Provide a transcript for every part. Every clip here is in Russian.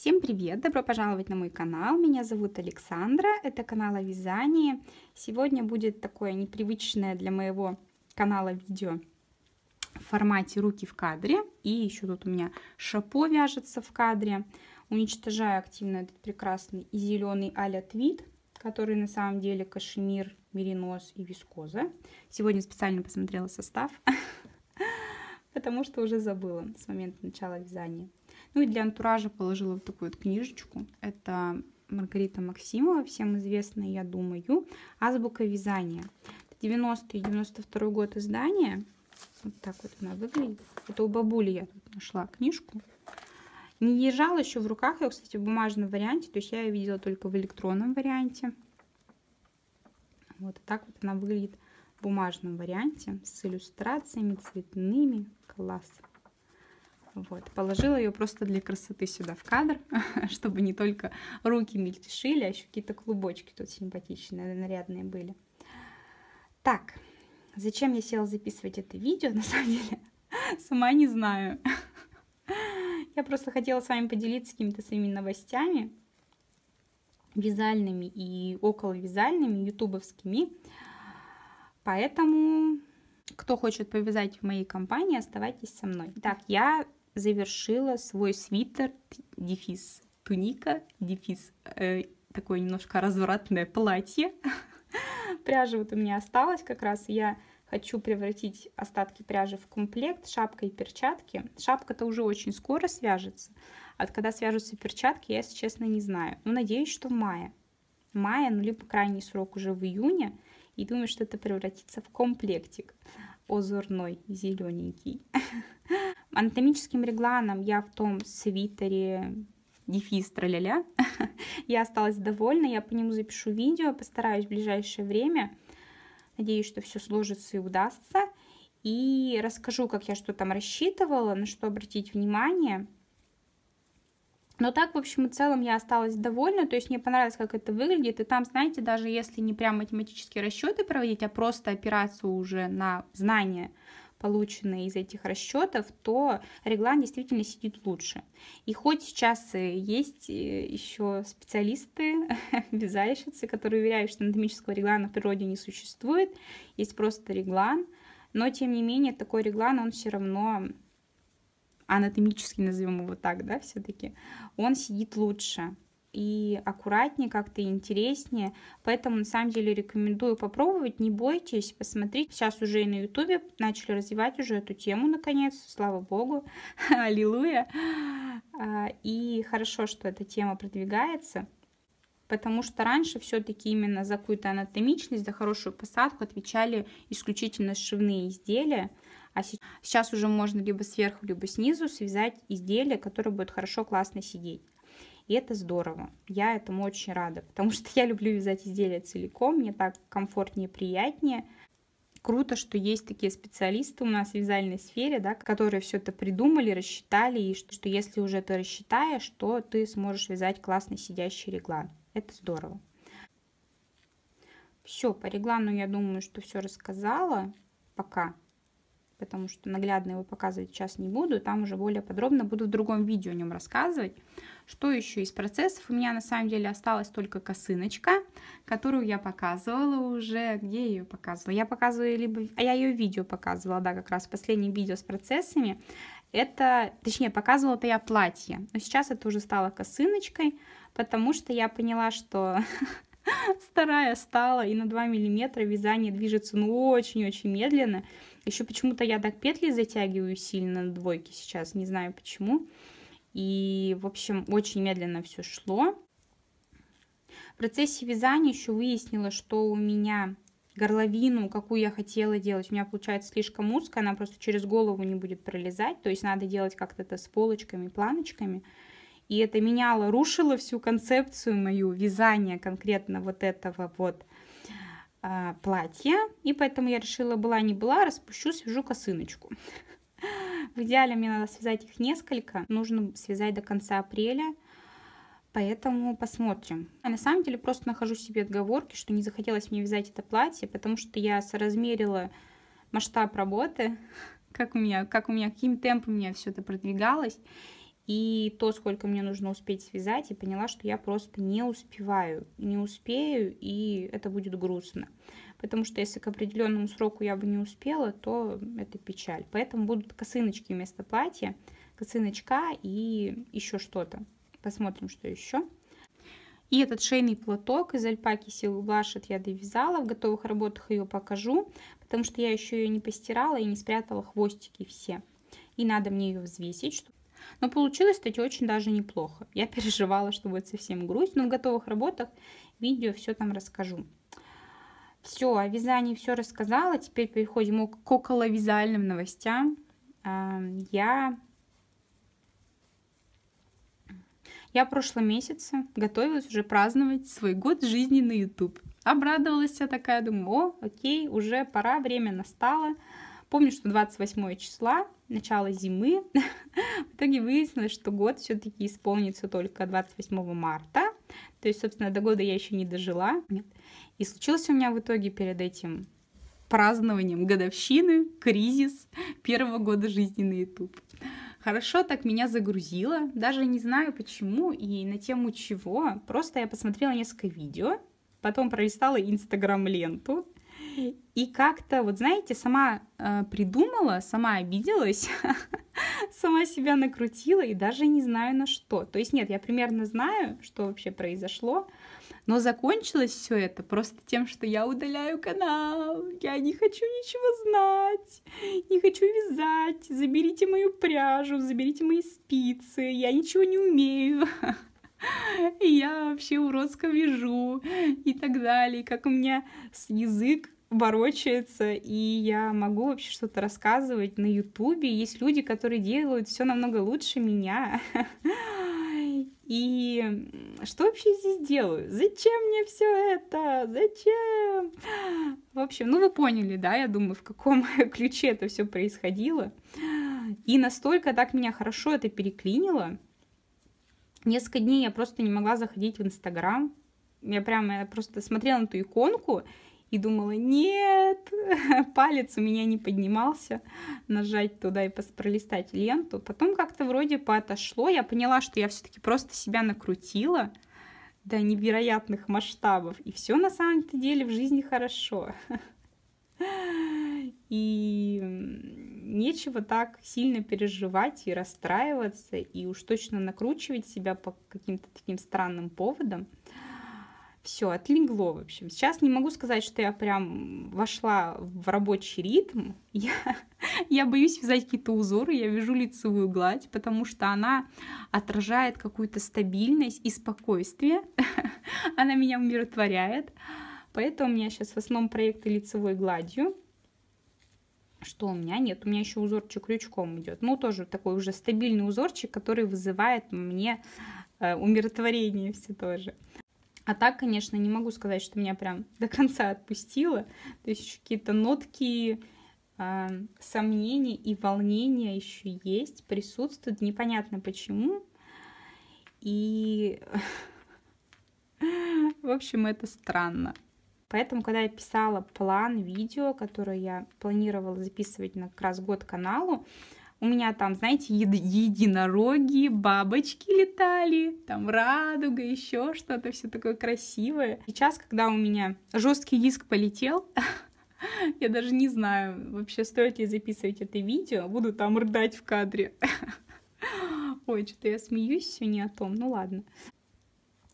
Всем привет! Добро пожаловать на мой канал. Меня зовут Александра, это канал о вязании. Сегодня будет такое непривычное для моего канала видео в формате руки в кадре. И еще тут у меня шапо вяжется в кадре. Уничтожаю активно этот прекрасный и зеленый а-ля твид, который на самом деле кашемир, меринос и вискоза. Сегодня специально посмотрела состав, потому что уже забыла с момента начала вязания. Ну и для антуража положила вот такую вот книжечку. Это Маргарита Максимова, всем известная, я думаю. «Азбука вязания». 90-92 год издания. Вот так вот она выглядит. Это у бабули я тут нашла книжку. Не держала еще в руках ее, кстати, в бумажном варианте. То есть я ее видела только в электронном варианте. Вот так вот она выглядит в бумажном варианте. С иллюстрациями цветными. Класс! Вот, положила ее просто для красоты сюда в кадр, чтобы не только руки мельтешили, а еще какие-то клубочки тут симпатичные, нарядные были. Так, зачем я села записывать это видео, на самом деле, сама не знаю. Я просто хотела с вами поделиться какими-то своими новостями, вязальными и околовязальными, ютубовскими, поэтому, кто хочет повязать в моей компании, оставайтесь со мной. Итак, я завершила свой свитер, дефис туника, дефис такое немножко развратное платье. Пряжа вот у меня осталась как раз. Я хочу превратить остатки пряжи в комплект, шапка и перчатки. Шапка-то уже очень скоро свяжется. А когда свяжутся перчатки, я, если честно, не знаю. Но надеюсь, что в мае. Ну либо крайний срок уже в июне. И думаю, что это превратится в комплектик озорной, зелененький. Анатомическим регланом я в том свитере дефис траля-ля. Я осталась довольна, я по нему запишу видео, постараюсь в ближайшее время. Надеюсь, что все сложится и удастся. И расскажу, как я что там рассчитывала, на что обратить внимание. Но так, в общем и целом, я осталась довольна, то есть мне понравилось, как это выглядит, и там, знаете, даже если не прям математические расчеты проводить, а просто опираться уже на знания, полученные из этих расчетов, то реглан действительно сидит лучше. И хоть сейчас есть еще специалисты, вязальщицы, которые уверяют, что анатомического реглана в природе не существует, есть просто реглан, но, тем не менее, такой реглан, он все равно... анатомически, назовем его так, да, все-таки, он сидит лучше и аккуратнее, как-то интереснее, поэтому на самом деле рекомендую попробовать, не бойтесь, посмотреть. Сейчас уже и на ютубе начали развивать уже эту тему, наконец, слава богу, аллилуйя, и хорошо, что эта тема продвигается, потому что раньше все-таки именно за какую-то анатомичность, за хорошую посадку отвечали исключительно сшивные изделия. А сейчас уже можно либо сверху, либо снизу связать изделие, которое будет хорошо, классно сидеть. И это здорово. Я этому очень рада, потому что я люблю вязать изделия целиком. Мне так комфортнее, приятнее. Круто, что есть такие специалисты у нас в вязальной сфере, да, которые все это придумали, рассчитали. И что если уже ты рассчитаешь, то ты сможешь вязать классно сидящий реглан. Это здорово. Все, по реглану я думаю, что все рассказала. Пока. Потому что наглядно его показывать сейчас не буду, там уже более подробно буду в другом видео о нем рассказывать. Что еще из процессов? У меня на самом деле осталась только косыночка, которую я показывала уже. Где я ее показывала? Я показывала либо... А я ее в видео показывала, да, как раз в последнем видео с процессами. Это, точнее, показывала-то я платье, но сейчас это уже стало косыночкой, потому что я поняла, что... старая стала, и на 2 миллиметра вязание движется, ну, очень-очень медленно. Еще почему-то я так петли затягиваю сильно на двойке сейчас, не знаю почему. И, в общем, очень медленно все шло. В процессе вязания еще выяснила, что у меня горловину, какую я хотела делать, у меня получается слишком узкая, она просто через голову не будет пролезать. То есть надо делать как-то это с полочками, планочками. И это меняло, рушило всю концепцию мою вязания конкретно вот этого вот платья. И поэтому я решила, была не была, распущу, свяжу косыночку. В идеале мне надо связать их несколько. Нужно связать до конца апреля. Поэтому посмотрим. А на самом деле просто нахожу себе отговорки, что не захотелось мне вязать это платье, потому что я соразмерила масштаб работы, каким темпом у меня все это продвигалось. и то, сколько мне нужно успеть связать, и поняла, что я просто не успею, и это будет грустно. Потому что если к определенному сроку я бы не успела, то это печаль. Поэтому будут косыночки вместо платья, косыночка и еще что-то. Посмотрим, что еще. И этот шейный платок из альпаки Silk Blush я довязала. В готовых работах ее покажу, потому что я еще ее не постирала и не спрятала хвостики все. И надо мне ее взвесить. Но получилось, кстати, очень даже неплохо. Я переживала, что будет совсем грусть, но в готовых работах видео все там расскажу. Все, о вязании все рассказала. Теперь переходим к околовязальным новостям. Я в прошлом месяце готовилась уже праздновать свой год жизни на YouTube. Обрадовалась я такая, думаю, о, окей, уже пора, время настало. Помню, что 28 числа, начало зимы. В итоге выяснилось, что год все-таки исполнится только 28 марта. То есть, собственно, до года я еще не дожила. И случился у меня в итоге перед этим празднованием годовщины кризис первого года жизни на YouTube. Хорошо так меня загрузило, даже не знаю почему и на тему чего. Просто я посмотрела несколько видео, потом пролистала Instagram-ленту. И как-то, вот знаете, сама придумала, сама обиделась, сама себя накрутила и даже не знаю на что. То есть нет, я примерно знаю, что вообще произошло, но закончилось все это просто тем, что я удаляю канал, я не хочу ничего знать, не хочу вязать, заберите мою пряжу, заберите мои спицы, я ничего не умею. И я вообще уродско вяжу и так далее, как у меня язык ворочается, и я могу вообще что-то рассказывать на ютубе. Есть люди, которые делают все намного лучше меня. И что вообще здесь делаю? Зачем мне все это? Зачем? В общем, ну вы поняли, да, я думаю, в каком ключе это все происходило. И настолько так меня хорошо это переклинило. Несколько дней я просто не могла заходить в Инстаграм. Я прямо просто смотрела на ту иконку и думала, нет, палец у меня не поднимался, нажать туда и пролистать ленту. Потом как-то вроде поотошло. Я поняла, что я все-таки просто себя накрутила до невероятных масштабов. И все на самом-то деле в жизни хорошо. И нечего так сильно переживать и расстраиваться, и уж точно накручивать себя по каким-то таким странным поводам. Все, отлегло, в общем. Сейчас не могу сказать, что я прям вошла в рабочий ритм. Я боюсь вязать какие-то узоры, я вяжу лицевую гладь, потому что она отражает какую-то стабильность и спокойствие. Она меня умиротворяет. Поэтому у меня сейчас в основном проекты лицевой гладью. Что у меня? Нет, у меня еще узорчик крючком идет. Ну, тоже такой уже стабильный узорчик, который вызывает мне умиротворение все тоже. А так, конечно, не могу сказать, что меня прям до конца отпустило. То есть какие-то нотки сомнений и волнения еще есть, присутствуют. Непонятно почему. И, в общем, это странно. Поэтому, когда я писала план видео, которое я планировала записывать на как раз год каналу, у меня там, знаете, единороги, бабочки летали, там радуга, еще что-то, все такое красивое. Сейчас, когда у меня жесткий диск полетел, я даже не знаю, вообще стоит ли записывать это видео, буду там рыдать в кадре. Ой, что-то я смеюсь, все не о том, ну ладно.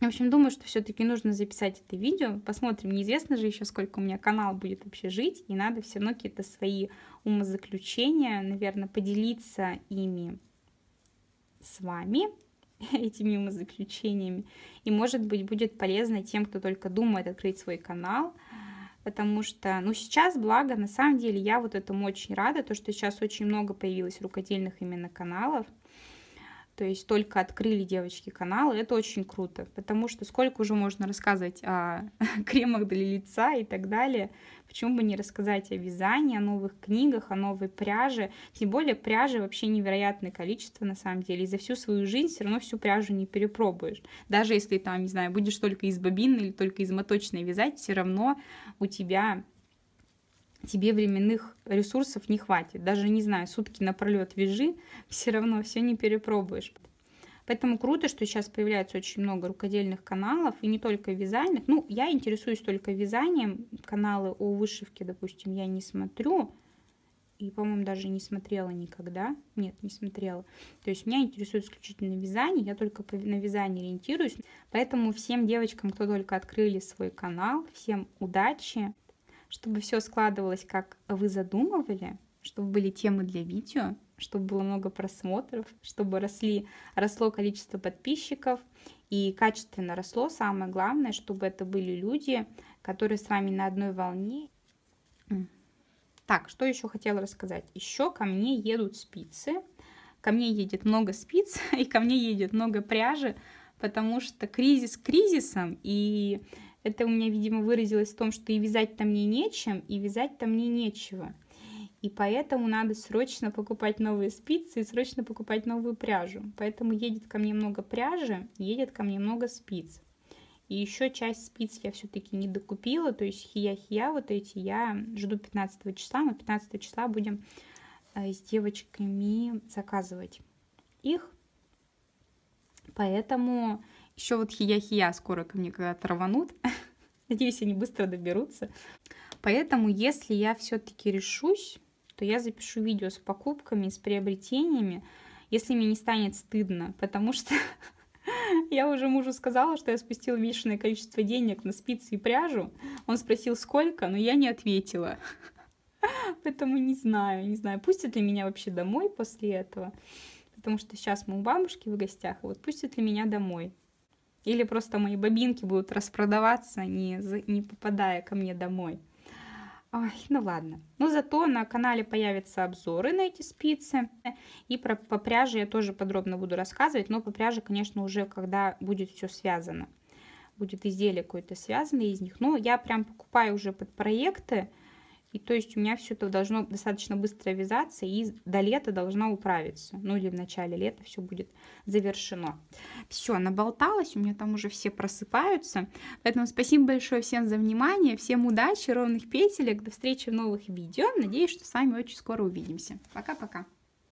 В общем, думаю, что все-таки нужно записать это видео. Посмотрим, неизвестно же еще, сколько у меня канал будет вообще жить. И надо все равно какие-то свои умозаключения, наверное, поделиться ими с вами, этими умозаключениями. И, может быть, будет полезно тем, кто только думает открыть свой канал. Потому что, ну, сейчас, благо, на самом деле, я вот этому очень рада. То, что сейчас очень много появилось рукодельных именно каналов. То есть только открыли девочки каналы, это очень круто, потому что сколько уже можно рассказывать о кремах для лица и так далее, почему бы не рассказать о вязании, о новых книгах, о новой пряже, тем более пряжи вообще невероятное количество на самом деле, и за всю свою жизнь все равно всю пряжу не перепробуешь, даже если там, не знаю, будешь только из бобинной или только из моточной вязать, все равно у тебя... тебе временных ресурсов не хватит. Даже, не знаю, сутки напролет вяжи, все равно все не перепробуешь. Поэтому круто, что сейчас появляется очень много рукодельных каналов, и не только вязальных. Ну, я интересуюсь только вязанием. Каналы о вышивке, допустим, я не смотрю. И, по-моему, даже не смотрела никогда. Нет, не смотрела. То есть меня интересует исключительно вязание. Я только на вязание ориентируюсь. Поэтому всем девочкам, кто только открыли свой канал, всем удачи. Чтобы все складывалось, как вы задумывали. Чтобы были темы для видео. Чтобы было много просмотров. Чтобы росло количество подписчиков. И качественно росло. Самое главное, чтобы это были люди, которые с вами на одной волне. Так, что еще хотела рассказать? Еще ко мне едут спицы. Ко мне едет много спиц и ко мне едет много пряжи, потому что кризис кризисом. И это у меня, видимо, выразилось в том, что и вязать-то мне нечем, и вязать-то мне нечего. И поэтому надо срочно покупать новые спицы и срочно покупать новую пряжу. Поэтому едет ко мне много пряжи, едет ко мне много спиц. И еще часть спиц я все-таки не докупила, то есть хия-хия вот эти я жду 15 числа. Мы 15 числа будем с девочками заказывать их. Поэтому еще вот хия-хия скоро ко мне когда-то рванут. Надеюсь, они быстро доберутся. Поэтому, если я все-таки решусь, то я запишу видео с покупками, с приобретениями, если мне не станет стыдно, потому что... Я уже мужу сказала, что я спустила бешеное количество денег на спицы и пряжу. Он спросил, сколько, но я не ответила. Поэтому не знаю, пустят ли меня вообще домой после этого. Потому что сейчас мы у бабушки в гостях, и вот пустят ли меня домой. Или просто мои бобинки будут распродаваться, не попадая ко мне домой. Ой, ну ладно. Но зато на канале появятся обзоры на эти спицы. И по пряже я тоже подробно буду рассказывать. Но по пряже, конечно, уже когда будет все связано. Будет изделие какое-то связанное из них. Но я прям покупаю уже под проекты. И то есть у меня все это должно достаточно быстро вязаться. И до лета должна управиться. Ну или в начале лета все будет завершено. Все, наболталась. У меня там уже все просыпаются. Поэтому спасибо большое всем за внимание. Всем удачи, ровных петелек. До встречи в новых видео. Надеюсь, что с вами очень скоро увидимся. Пока-пока.